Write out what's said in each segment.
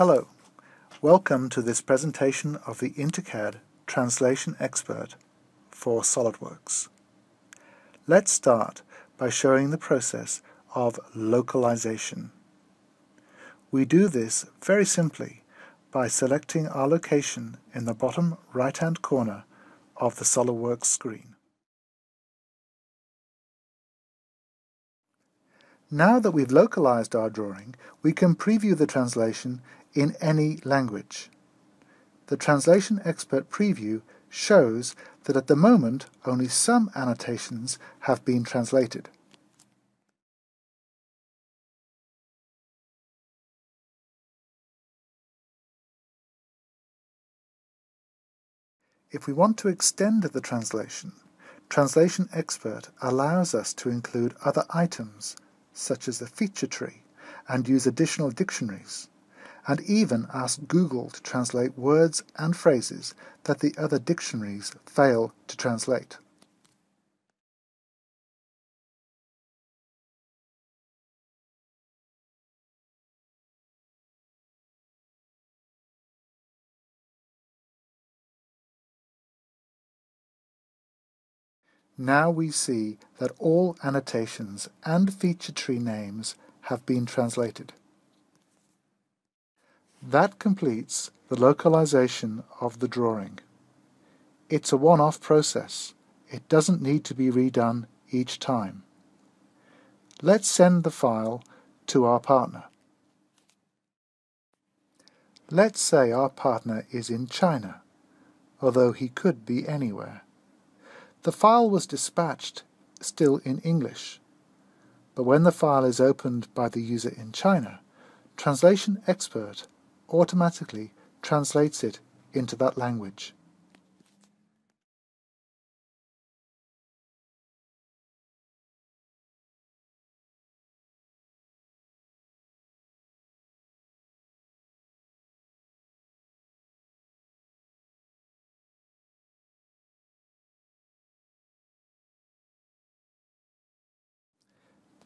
Hello, welcome to this presentation of the InterCAD Translation Expert for SOLIDWORKS. Let's start by showing the process of localization. We do this very simply by selecting our location in the bottom right-hand corner of the SOLIDWORKS screen. Now that we've localized our drawing, we can preview the translation in any language. The Translation Expert preview shows that at the moment only some annotations have been translated. If we want to extend the translation, Translation Expert allows us to include other items, such as the feature tree, and use additional dictionaries, and even ask Google to translate words and phrases that the other dictionaries fail to translate. Now we see that all annotations and feature tree names have been translated. That completes the localization of the drawing. It's a one-off process. It doesn't need to be redone each time. Let's send the file to our partner. Let's say our partner is in China, although he could be anywhere. The file was dispatched still in English, but when the file is opened by the user in China, Translation Expert automatically translates it into that language.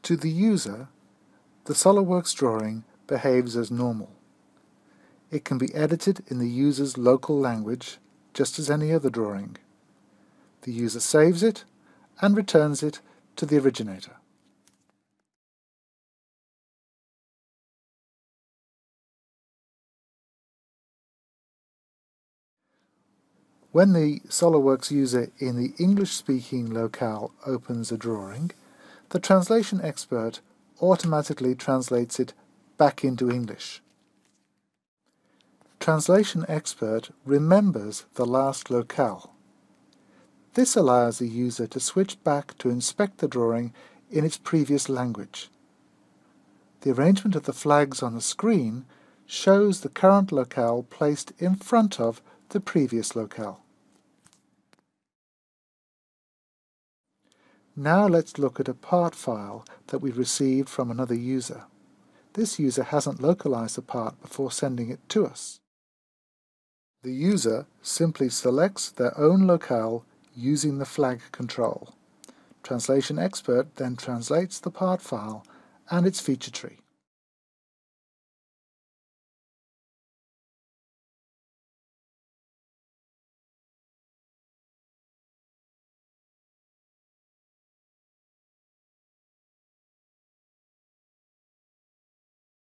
To the user, the SOLIDWORKS drawing behaves as normal. It can be edited in the user's local language, just as any other drawing. The user saves it and returns it to the originator. When the SOLIDWORKS user in the English-speaking locale opens a drawing, the Translation Expert automatically translates it back into English. Translation Expert remembers the last locale. This allows the user to switch back to inspect the drawing in its previous language. The arrangement of the flags on the screen shows the current locale placed in front of the previous locale. Now let's look at a part file that we received from another user. This user hasn't localized the part before sending it to us. The user simply selects their own locale using the flag control. Translation Expert then translates the part file and its feature tree.